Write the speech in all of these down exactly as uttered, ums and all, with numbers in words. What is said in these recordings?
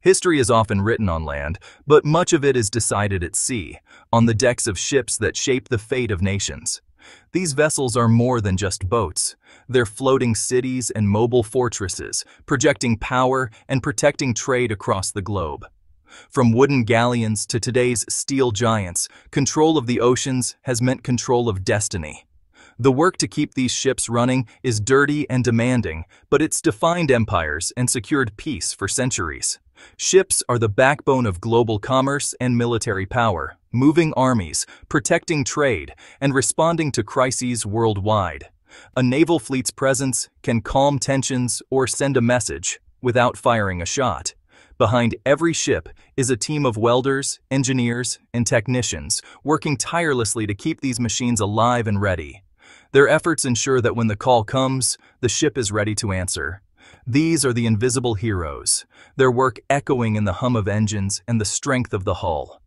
History is often written on land, but much of it is decided at sea, on the decks of ships that shape the fate of nations. These vessels are more than just boats. They're floating cities and mobile fortresses, projecting power and protecting trade across the globe. From wooden galleons to today's steel giants, control of the oceans has meant control of destiny. The work to keep these ships running is dirty and demanding, but it's defined empires and secured peace for centuries. Ships are the backbone of global commerce and military power, moving armies, protecting trade, and responding to crises worldwide. A naval fleet's presence can calm tensions or send a message without firing a shot. Behind every ship is a team of welders, engineers, and technicians working tirelessly to keep these machines alive and ready. Their efforts ensure that when the call comes, the ship is ready to answer. These are the invisible heroes, their work echoing in the hum of engines and the strength of the hull.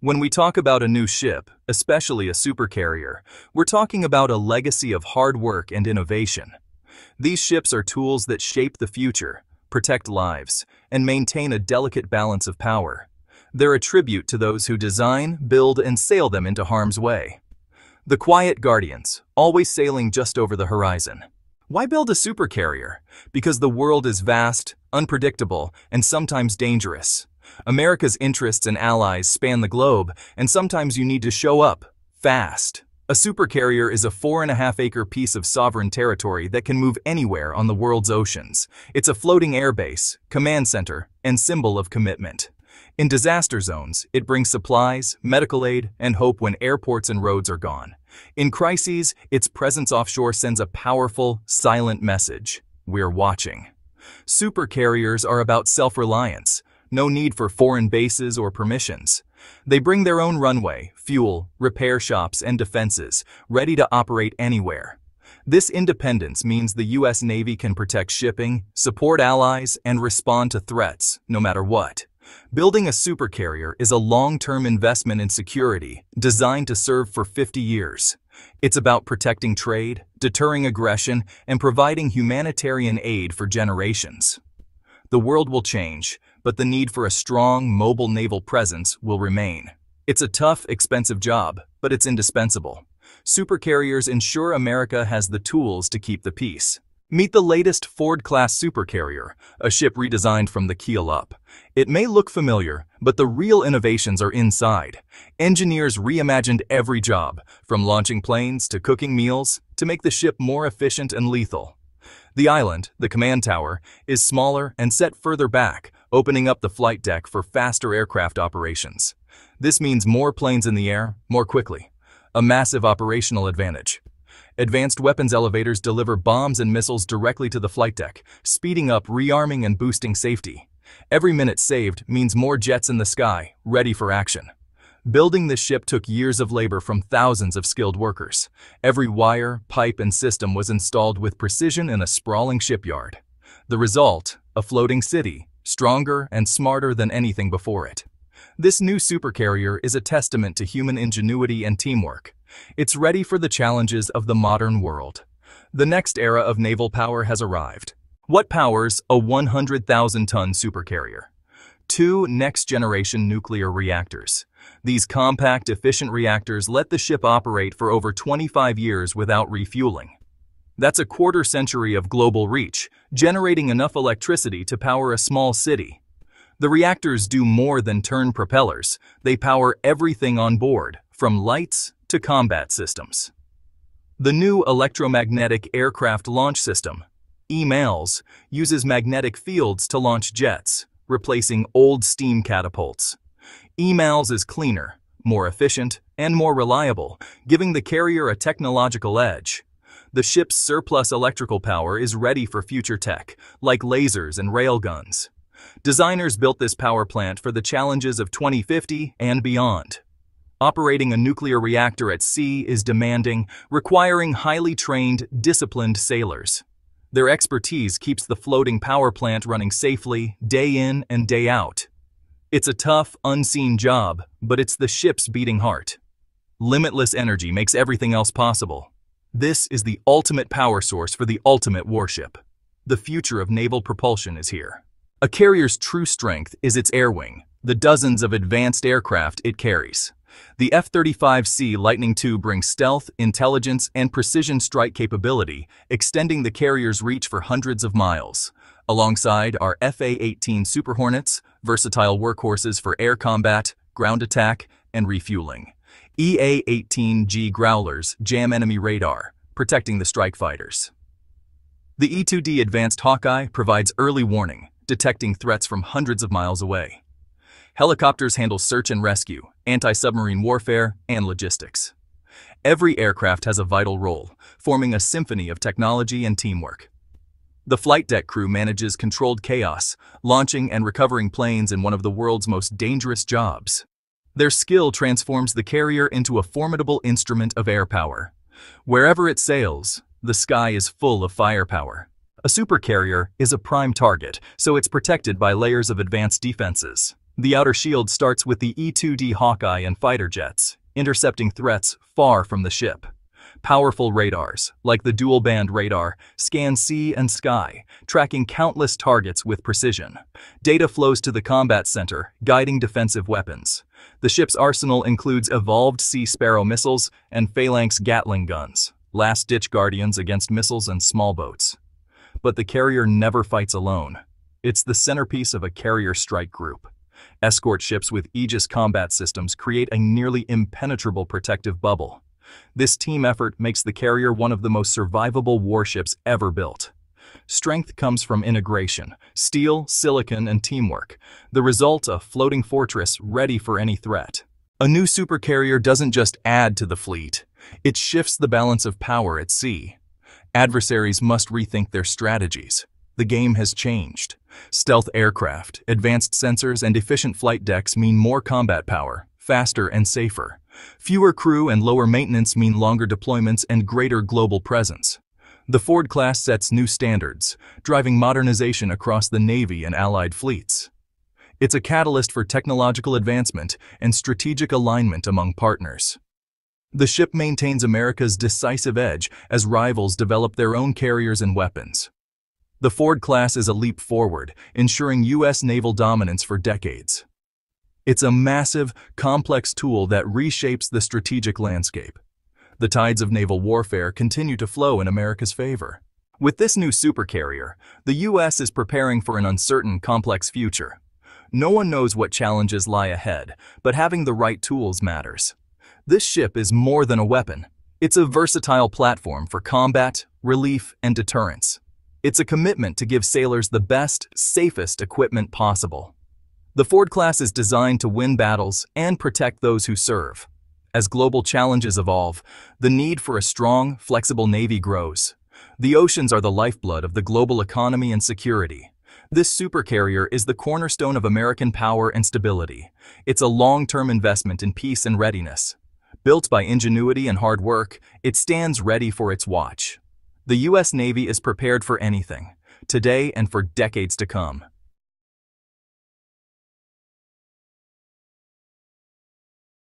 When we talk about a new ship, especially a supercarrier, we're talking about a legacy of hard work and innovation. These ships are tools that shape the future, protect lives, and maintain a delicate balance of power. They're a tribute to those who design, build, and sail them into harm's way. The quiet guardians, always sailing just over the horizon. Why build a supercarrier? Because the world is vast, unpredictable, and sometimes dangerous. America's interests and allies span the globe, and sometimes you need to show up fast. A supercarrier is a four and a half acre piece of sovereign territory that can move anywhere on the world's oceans. It's a floating airbase, command center, and symbol of commitment. In disaster zones, it brings supplies, medical aid, and hope when airports and roads are gone. In crises, its presence offshore sends a powerful, silent message: we're watching. Supercarriers are about self-reliance. No need for foreign bases or permissions. They bring their own runway, fuel, repair shops, and defenses, ready to operate anywhere. This independence means the U S Navy can protect shipping, support allies, and respond to threats, no matter what. Building a supercarrier is a long-term investment in security, designed to serve for fifty years. It's about protecting trade, deterring aggression, and providing humanitarian aid for generations. The world will change, but the need for a strong, mobile naval presence will remain. It's a tough, expensive job, but it's indispensable. Supercarriers ensure America has the tools to keep the peace. Meet the latest Ford-class supercarrier, a ship redesigned from the keel up. It may look familiar, but the real innovations are inside. Engineers reimagined every job, from launching planes to cooking meals, to make the ship more efficient and lethal. The island, the command tower, is smaller and set further back, opening up the flight deck for faster aircraft operations. This means more planes in the air, more quickly. A massive operational advantage. Advanced weapons elevators deliver bombs and missiles directly to the flight deck, speeding up rearming and boosting safety. Every minute saved means more jets in the sky, ready for action. Building this ship took years of labor from thousands of skilled workers. Every wire, pipe, and system was installed with precision in a sprawling shipyard. The result? A floating city, stronger and smarter than anything before it. This new supercarrier is a testament to human ingenuity and teamwork. It's ready for the challenges of the modern world. The next era of naval power has arrived. What powers a one hundred thousand ton supercarrier? Two next-generation nuclear reactors. These compact, efficient reactors let the ship operate for over twenty-five years without refueling. That's a quarter century of global reach, generating enough electricity to power a small city. The reactors do more than turn propellers. They power everything on board, from lights to combat systems. The new Electromagnetic Aircraft Launch System, E MALS, uses magnetic fields to launch jets, replacing old steam catapults. E MALS is cleaner, more efficient, and more reliable, giving the carrier a technological edge. The ship's surplus electrical power is ready for future tech, like lasers and railguns. Designers built this power plant for the challenges of twenty fifty and beyond. Operating a nuclear reactor at sea is demanding, requiring highly trained, disciplined sailors. Their expertise keeps the floating power plant running safely, day in and day out. It's a tough, unseen job, but it's the ship's beating heart. Limitless energy makes everything else possible. This is the ultimate power source for the ultimate warship. The future of naval propulsion is here. A A carrier's true strength is its airwing, the dozens of advanced aircraft it carries. The F thirty-five C Lightning two brings stealth, intelligence, and precision strike capability, extending the carrier's reach for hundreds of miles. Alongside are F A eighteen Super Hornets, versatile workhorses for air combat, ground attack, and refueling. E A eighteen G Growlers jam enemy radar, protecting the strike fighters. The E two D Advanced Hawkeye provides early warning, detecting threats from hundreds of miles away. Helicopters handle search and rescue, anti-submarine warfare, and logistics. Every aircraft has a vital role, forming a symphony of technology and teamwork. The flight deck crew manages controlled chaos, launching and recovering planes in one of the world's most dangerous jobs. Their skill transforms the carrier into a formidable instrument of air power. Wherever it sails, the sky is full of firepower. A supercarrier is a prime target, so it's protected by layers of advanced defenses. The outer shield starts with the E two D Hawkeye and fighter jets, intercepting threats far from the ship. Powerful radars, like the dual-band radar, scan sea and sky, tracking countless targets with precision. Data flows to the combat center, guiding defensive weapons. The ship's arsenal includes evolved Sea Sparrow missiles and Phalanx Gatling guns, last-ditch guardians against missiles and small boats. But the carrier never fights alone. It's the centerpiece of a carrier strike group. Escort ships with Aegis combat systems create a nearly impenetrable protective bubble. This team effort makes the carrier one of the most survivable warships ever built. Strength comes from integration, steel, silicon, and teamwork. The result, a floating fortress ready for any threat. A new supercarrier doesn't just add to the fleet. It shifts the balance of power at sea. Adversaries must rethink their strategies. The game has changed. Stealth aircraft, advanced sensors, and efficient flight decks mean more combat power, faster and safer. Fewer crew and lower maintenance mean longer deployments and greater global presence. The Ford-class sets new standards, driving modernization across the Navy and Allied fleets. It's a catalyst for technological advancement and strategic alignment among partners. The ship maintains America's decisive edge as rivals develop their own carriers and weapons. The Ford-class is a leap forward, ensuring U S naval dominance for decades. It's a massive, complex tool that reshapes the strategic landscape. The tides of naval warfare continue to flow in America's favor. With this new supercarrier, the U S is preparing for an uncertain, complex future. No one knows what challenges lie ahead, but having the right tools matters. This ship is more than a weapon. It's a versatile platform for combat, relief, and deterrence. It's a commitment to give sailors the best, safest equipment possible. The Ford-class is designed to win battles and protect those who serve. As global challenges evolve, the need for a strong, flexible Navy grows. The oceans are the lifeblood of the global economy and security. This supercarrier is the cornerstone of American power and stability. It's a long-term investment in peace and readiness. Built by ingenuity and hard work, it stands ready for its watch. The U S Navy is prepared for anything, today and for decades to come.